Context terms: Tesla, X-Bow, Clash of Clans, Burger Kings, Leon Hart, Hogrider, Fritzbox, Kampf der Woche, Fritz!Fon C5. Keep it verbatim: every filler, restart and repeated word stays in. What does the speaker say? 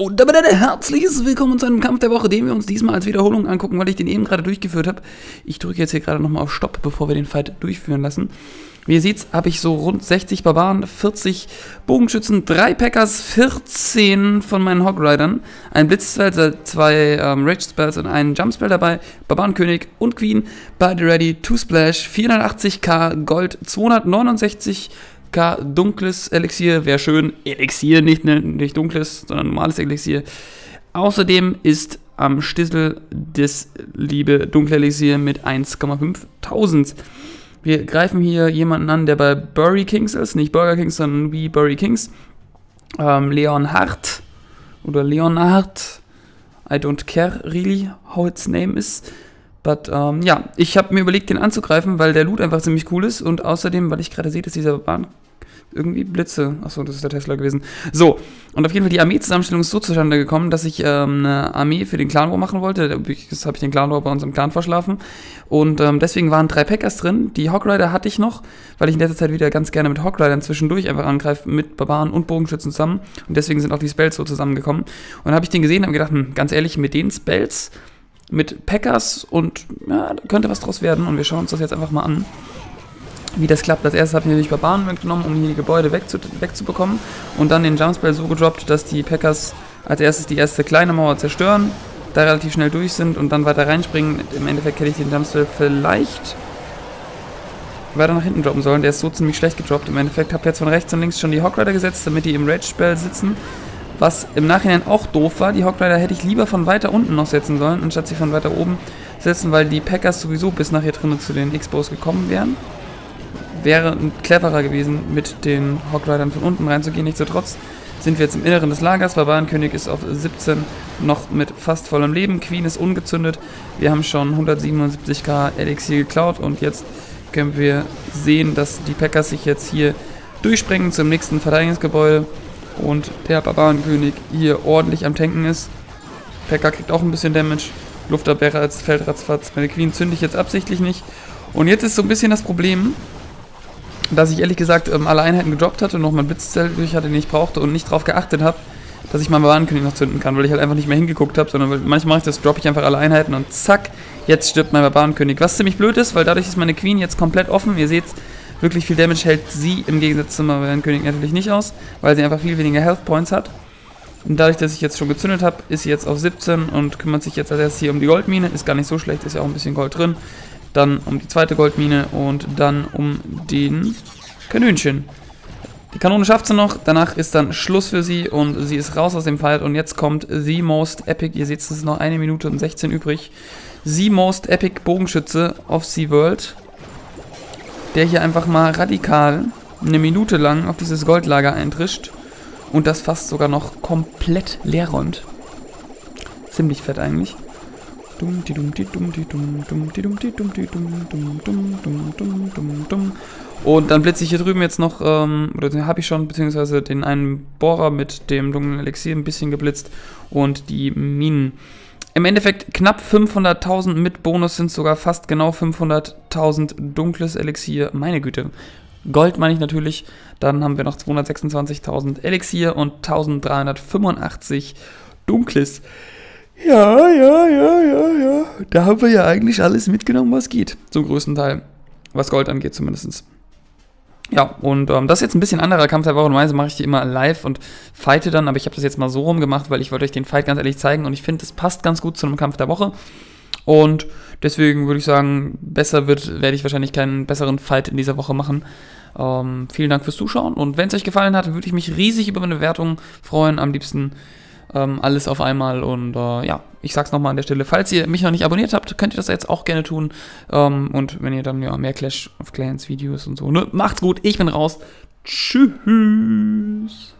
Und damit ein herzliches Willkommen zu einem Kampf der Woche, den wir uns diesmal als Wiederholung angucken, weil ich den eben gerade durchgeführt habe. Ich drücke jetzt hier gerade nochmal auf Stopp, bevor wir den Fight durchführen lassen. Wie ihr seht, habe ich so rund sechzig Barbaren, vierzig Bogenschützen, drei Packers, vierzehn von meinen Hogridern, ein Blitzspell, zwei ähm, Rage Spells und einen Jumpspell dabei, Barbarenkönig und Queen, Body Ready, two Splash, vierhundertachtzig K Gold, zweihundertneunundsechzig K dunkles Elixier, wäre schön, Elixier, nicht, ne, nicht dunkles, sondern normales Elixier. Außerdem ist am Stissel das liebe dunkle Elixier mit eintausendfünfhundert. Wir greifen hier jemanden an, der bei Burry Kings ist, nicht Burger Kings, sondern wie Burry Kings. Ähm, Leon Hart oder Leonhard, I don't care really how its name is. But ähm, ja, ich habe mir überlegt, den anzugreifen, weil der Loot einfach ziemlich cool ist und außerdem, weil ich gerade sehe, dass dieser Bahn irgendwie Blitze. Achso, das ist der Tesla gewesen. So, und auf jeden Fall die Armeezusammenstellung ist so zustande gekommen, dass ich ähm, eine Armee für den Clan War machen wollte. Jetzt habe ich den Clan War bei uns im Clan verschlafen. Und ähm, deswegen waren drei Packers drin. Die Hogrider hatte ich noch, weil ich in letzter Zeit wieder ganz gerne mit Hogridern zwischendurch einfach angreife, mit Barbaren und Bogenschützen zusammen. Und deswegen sind auch die Spells so zusammengekommen. Und dann habe ich den gesehen und habe gedacht, hm, ganz ehrlich, mit den Spells, mit Packers und ja, da könnte was draus werden. Und wir schauen uns das jetzt einfach mal an, wie das klappt. Als erstes habe ich natürlich Barbaren mitgenommen, um hier die Gebäude wegzu wegzubekommen und dann den Jumpspell so gedroppt, dass die Packers als erstes die erste kleine Mauer zerstören, da relativ schnell durch sind und dann weiter reinspringen. Im Endeffekt hätte ich den Jumpspell vielleicht weiter nach hinten droppen sollen. Der ist so ziemlich schlecht gedroppt. Im Endeffekt habe ich jetzt von rechts und links schon die Hogrider gesetzt, damit die im Rage-Spell sitzen, was im Nachhinein auch doof war. Die Hogrider hätte ich lieber von weiter unten noch setzen sollen, anstatt sie von weiter oben setzen, weil die Packers sowieso bis nachher drinnen zu den X-Bows gekommen wären. Wäre cleverer gewesen, mit den Hogridern von unten reinzugehen. Nichtsdestotrotz sind wir jetzt im Inneren des Lagers. Barbarenkönig ist auf siebzehn noch mit fast vollem Leben. Queen ist ungezündet. Wir haben schon hundertsiebenundsiebzig K Elixier geklaut. Und jetzt können wir sehen, dass die Packers sich jetzt hier durchsprengen zum nächsten Verteidigungsgebäude. Und der Barbarenkönig hier ordentlich am Tanken ist. Packer kriegt auch ein bisschen Damage. Luftabwehrer als Feldratzfatz. Meine Queen zünde ich jetzt absichtlich nicht. Und jetzt ist so ein bisschen das Problem, dass ich ehrlich gesagt ähm, alle Einheiten gedroppt hatte und nochmal einen Blitzzell durch hatte, den ich brauchte und nicht darauf geachtet habe, dass ich meinen Barbarenkönig noch zünden kann, weil ich halt einfach nicht mehr hingeguckt habe, sondern weil manchmal mache ich das, droppe ich einfach alle Einheiten und zack, jetzt stirbt mein Barbarenkönig. Was ziemlich blöd ist, weil dadurch ist meine Queen jetzt komplett offen. Ihr seht, wirklich viel Damage hält sie im Gegensatz zum Barbarenkönig natürlich nicht aus, weil sie einfach viel weniger Health Points hat. Und dadurch, dass ich jetzt schon gezündet habe, ist sie jetzt auf siebzehn und kümmert sich jetzt als erstes hier um die Goldmine. Ist gar nicht so schlecht, ist ja auch ein bisschen Gold drin. Dann um die zweite Goldmine und dann um den Kanönchen. Die Kanone schafft sie noch, danach ist dann Schluss für sie und sie ist raus aus dem Fight und jetzt kommt The Most Epic, ihr seht es, ist noch eine Minute und sechzehn übrig. The Most Epic Bogenschütze auf SeaWorld, der hier einfach mal radikal eine Minute lang auf dieses Goldlager eintrischt und das fast sogar noch komplett leer räumt. Ziemlich fett eigentlich. Und dann blitze ich hier drüben jetzt noch, ähm, oder den habe ich schon, beziehungsweise den einen Bohrer mit dem dunklen Elixier ein bisschen geblitzt und die Minen. Im Endeffekt knapp fünfhunderttausend mit Bonus sind sogar fast genau fünfhunderttausend dunkles Elixier, meine Güte. Gold meine ich natürlich, dann haben wir noch zweihundertsechsundzwanzigtausend Elixier und eintausenddreihundertfünfundachtzig dunkles. Ja, ja, ja, ja, ja. Da haben wir ja eigentlich alles mitgenommen, was geht. Zum größten Teil. Was Gold angeht zumindest. Ja, und ähm, das ist jetzt ein bisschen anderer Kampf der Woche. Normalerweise mache ich die immer live und fighte dann. Aber ich habe das jetzt mal so rum gemacht, weil ich wollte euch den Fight ganz ehrlich zeigen. Und ich finde, das passt ganz gut zu einem Kampf der Woche. Und deswegen würde ich sagen, besser wird, werde ich wahrscheinlich keinen besseren Fight in dieser Woche machen. Ähm, vielen Dank fürs Zuschauen. Und wenn es euch gefallen hat, würde ich mich riesig über eine Bewertung freuen. Am liebsten Ähm, alles auf einmal und äh, ja, ich sag's nochmal an der Stelle, falls ihr mich noch nicht abonniert habt, könnt ihr das jetzt auch gerne tun ähm, und wenn ihr dann ja mehr Clash of Clans Videos und so, ne, macht's gut, ich bin raus, tschüss.